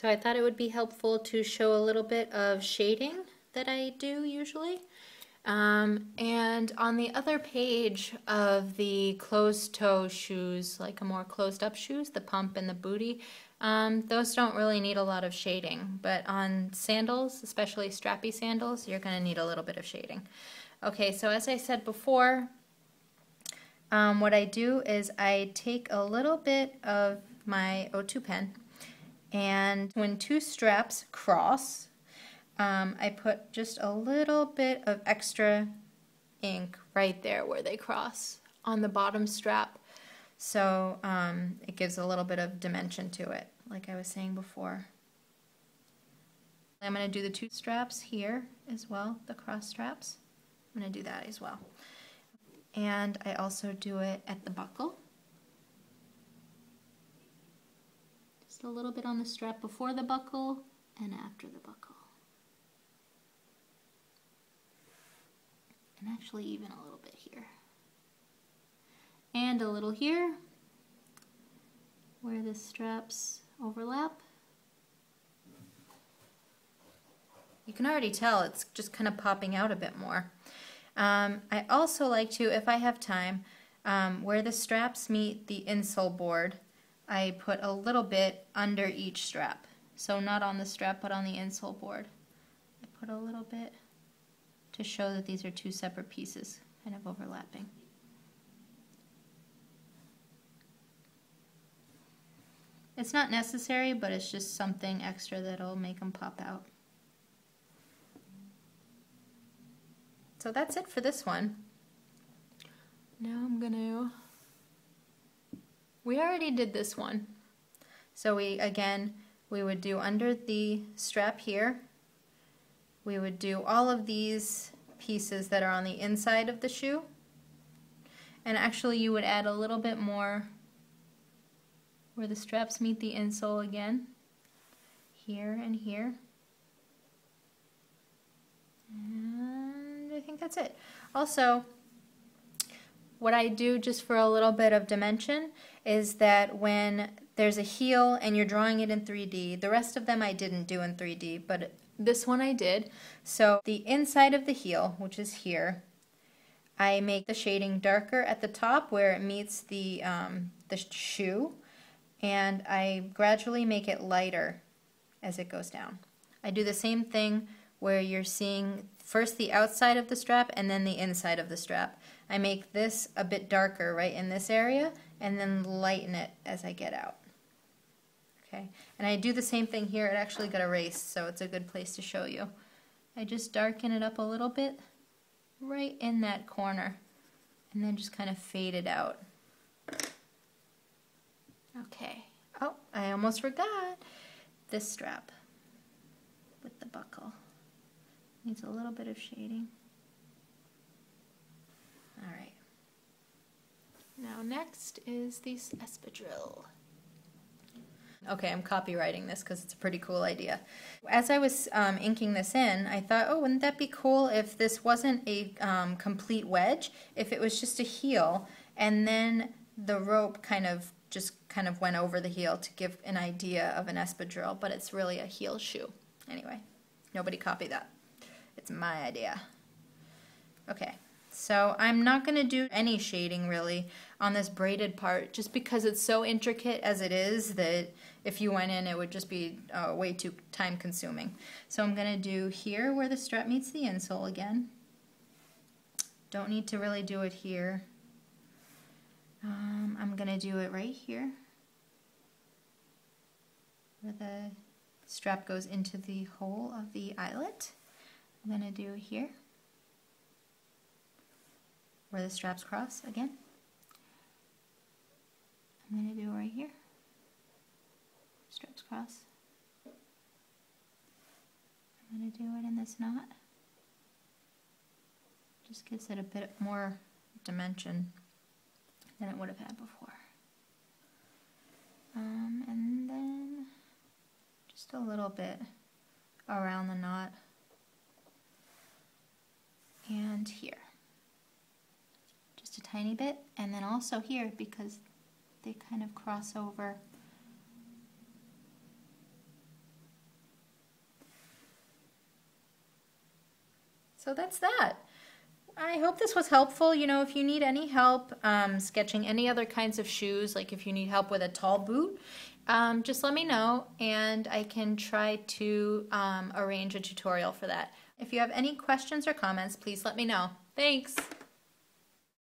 So I thought it would be helpful to show a little bit of shading that I do usually. And on the other page of the closed toe shoes, like a more closed up shoes, the pump and the booty, those don't really need a lot of shading, but on sandals, especially strappy sandals, you're going to need a little bit of shading. Okay, so as I said before, what I do is I take a little bit of my O2 pen, and when two straps cross, I put just a little bit of extra ink right there where they cross on the bottom strap, so it gives a little bit of dimension to it, like I was saying before. I'm going to do the two straps here as well, the cross straps. I'm going to do that as well. And I also do it at the buckle. Just a little bit on the strap before the buckle and after the buckle. And actually even a little bit here. And a little here where the straps overlap. You can already tell it's just kind of popping out a bit more. I also like to, if I have time, where the straps meet the insole board, I put a little bit under each strap. So not on the strap, but on the insole board. I put a little bit to show that these are two separate pieces, kind of overlapping. It's not necessary, but it's just something extra that'll make them pop out. So that's it for this one. Now I'm gonna, we already did this one. So we would do under the strap here, we would do all of these pieces that are on the inside of the shoe. And actually you would add a little bit more where the straps meet the insole again, here and here. I think that's it. Also, what I do just for a little bit of dimension is that when there's a heel and you're drawing it in 3D, the rest of them I didn't do in 3D, but this one I did. So the inside of the heel, which is here, I make the shading darker at the top where it meets the shoe, and I gradually make it lighter as it goes down. I do the same thing where you're seeing first the outside of the strap and then the inside of the strap. I make this a bit darker right in this area and then lighten it as I get out. Okay, and I do the same thing here. It actually got erased, so it's a good place to show you. I just darken it up a little bit right in that corner and then just kind of fade it out. Okay, oh, I almost forgot this strap with the buckle. Needs a little bit of shading. All right. Now next is the espadrille. Okay, I'm copywriting this because it's a pretty cool idea. As I was inking this in, I thought, oh, wouldn't that be cool if this wasn't a complete wedge, if it was just a heel, and then the rope just kind of went over the heel to give an idea of an espadrille, but it's really a heel shoe. Anyway, nobody copied that. It's my idea. Okay, so I'm not going to do any shading really on this braided part just because it's so intricate as it is that if you went in it would just be way too time consuming. So I'm going to do here where the strap meets the insole again. Don't need to really do it here. I'm going to do it right here where the strap goes into the hole of the eyelet. I'm going to do here, where the straps cross again. I'm going to do right here, straps cross. I'm going to do it in this knot. Just gives it a bit more dimension than it would have had before. And then just a little bit around the knot. And here, just a tiny bit, and then also here because they kind of cross over. So that's that. I hope this was helpful. You know, if you need any help sketching any other kinds of shoes, like if you need help with a tall boot, just let me know and I can try to arrange a tutorial for that. If you have any questions or comments, please let me know. Thanks!